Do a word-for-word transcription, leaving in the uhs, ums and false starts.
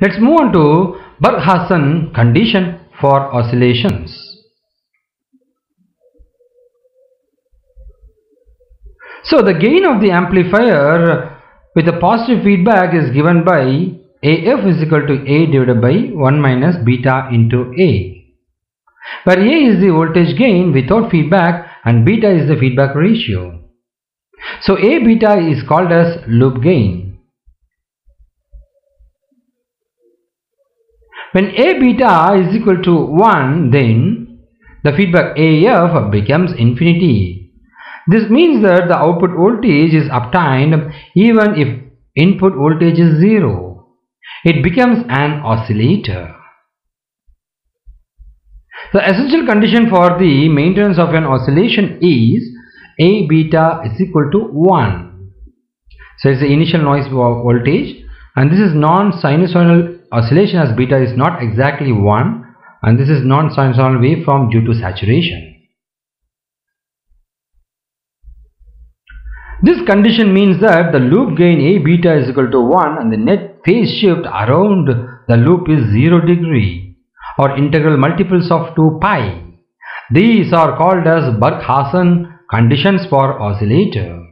Let's move on to Barkhausen condition for oscillations. So the gain of the amplifier with a positive feedback is given by A F is equal to A divided by one minus beta into A, where A is the voltage gain without feedback and beta is the feedback ratio. So A beta is called as loop gain. When A beta is equal to one, then the feedback A F becomes infinity. This means that the output voltage is obtained even if input voltage is zero. It becomes an oscillator. The essential condition for the maintenance of an oscillation is A beta is equal to one. So it's the initial noise voltage, and this is non-sinusoidal oscillation as beta is not exactly one, and this is non-sinusoidal waveform due to saturation. This condition means that the loop gain A beta is equal to one and the net phase shift around the loop is zero degree or integral multiples of two pi. These are called as Barkhausen conditions for oscillator.